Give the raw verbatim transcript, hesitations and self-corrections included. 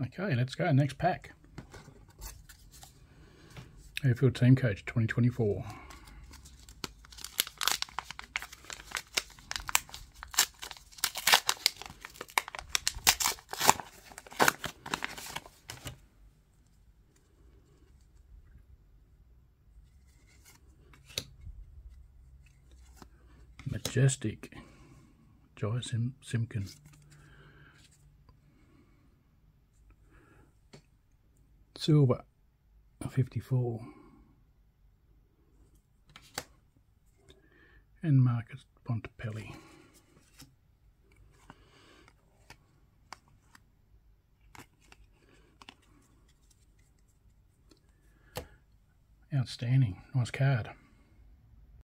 Okay, let's go. Next pack. A F L Team Coach twenty twenty-four. Majestic, Jai Sim Simkin. Silver, fifty-four. And Marcus Bontempelli. Outstanding. Nice card.